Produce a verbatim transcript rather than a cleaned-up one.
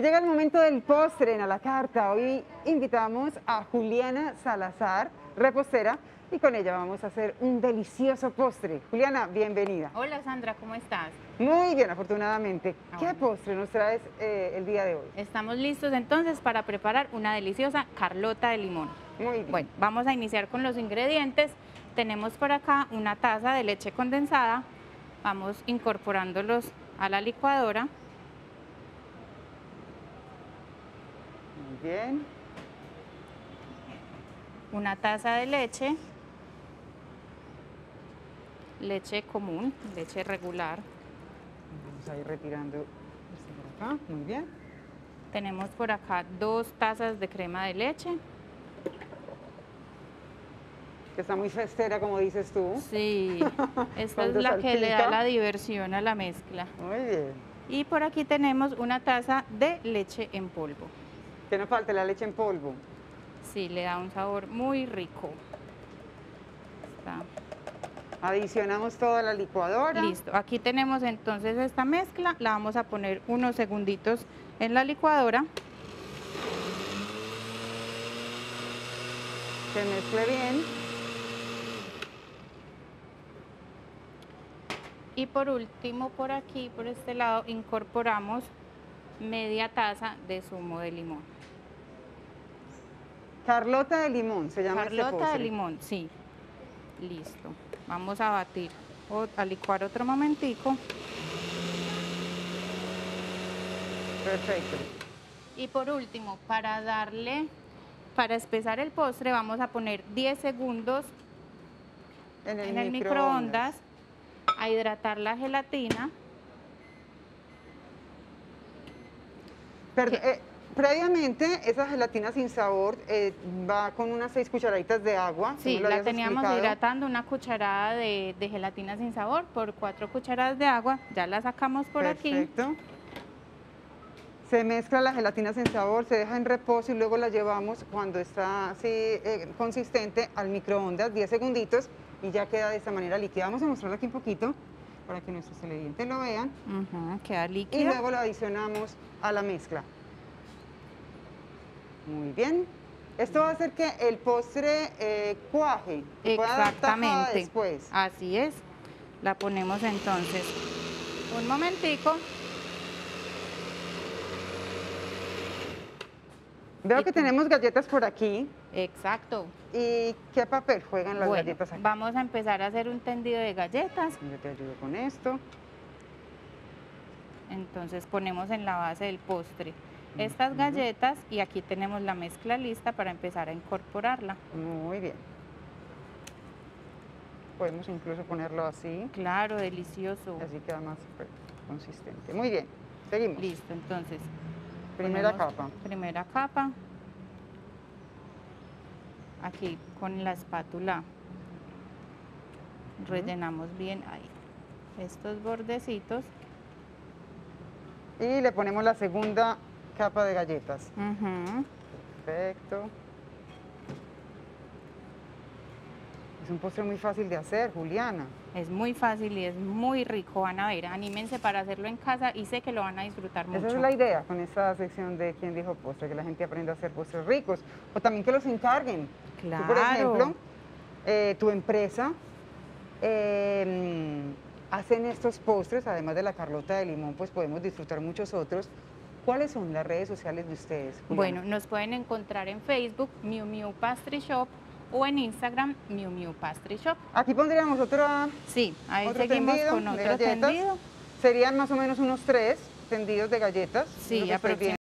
Y llega el momento del postre en A la Carta. Hoy invitamos a Juliana Salazar, repostera, y con ella vamos a hacer un delicioso postre. Juliana, bienvenida. Hola Sandra, ¿cómo estás? Muy bien, afortunadamente. Ah, ¿Qué bueno. postre nos traes eh, el día de hoy? Estamos listos entonces para preparar una deliciosa carlota de limón. Muy bien. Bueno, vamos a iniciar con los ingredientes. Tenemos por acá una taza de leche condensada. Vamos incorporándolos a la licuadora. Muy bien. Una taza de leche, leche común, leche regular. Vamos a ir retirando esto por acá, muy bien. Tenemos por acá dos tazas de crema de leche. Que está muy festera, como dices tú. Sí, esta es la salpica que le da la diversión a la mezcla. Muy bien. Y por aquí tenemos una taza de leche en polvo. Que no falte la leche en polvo. Sí, le da un sabor muy rico. Está. Adicionamos toda la licuadora. Listo, aquí tenemos entonces esta mezcla, la vamos a poner unos segunditos en la licuadora. Se mezcle bien. Y por último, por aquí, por este lado, incorporamos media taza de zumo de limón. Carlota de limón, se llama Carlota este postre. de limón, sí. Listo. Vamos a batir, o a licuar otro momentico. Perfecto. Y por último, para darle, para espesar el postre, vamos a poner diez segundos en el, en el microondas. microondas. A hidratar la gelatina. Pero, eh, previamente, esa gelatina sin sabor eh, va con unas seis cucharaditas de agua. Sí, la, la teníamos explicado. hidratando, una cucharada de, de gelatina sin sabor por cuatro cucharadas de agua. Ya la sacamos por Perfecto. aquí. Se mezcla la gelatina sin sabor, se deja en reposo y luego la llevamos cuando está así eh, consistente al microondas, diez segunditos. Y ya queda de esta manera líquida. Vamos a mostrarlo aquí un poquito para que nuestros televidentes lo vean. Uh-huh, queda líquida. Y luego lo adicionamos a la mezcla. Muy bien. Esto va a hacer que el postre eh, cuaje. Exactamente. Después. Así es. La ponemos entonces un momentico. Veo que tenemos galletas por aquí. Exacto. ¿Y qué papel juegan las bueno, galletas aquí? Vamos a empezar a hacer un tendido de galletas. Yo te ayudo con esto. Entonces ponemos en la base del postre mm-hmm. estas galletas y aquí tenemos la mezcla lista para empezar a incorporarla. Muy bien. Podemos incluso ponerlo así. Claro, delicioso. Así queda más consistente. Muy bien, seguimos. Listo, entonces. Primera capa. Primera capa. Aquí con la espátula uh-huh. rellenamos bien ahí estos bordecitos. Y le ponemos la segunda capa de galletas. Uh-huh. Perfecto. Es un postre muy fácil de hacer, Juliana. Es muy fácil y es muy rico, van a ver, anímense para hacerlo en casa y sé que lo van a disfrutar mucho. Esa es la idea con esta sección de Quién Dijo Postre, que la gente aprenda a hacer postres ricos o también que los encarguen. Claro. Tú, por ejemplo, eh, tu empresa eh, hacen estos postres, además de la carlota de limón, pues podemos disfrutar muchos otros. ¿Cuáles son las redes sociales de ustedes, Juliana? Bueno, nos pueden encontrar en Facebook, Miu Miu Pastry Shop, o en Instagram, Miu Miu Pastry Shop. Aquí pondríamos otra, sí, ahí otro seguimos tendido con otro tendido. Serían más o menos unos tres tendidos de galletas. Sí, aproximadamente.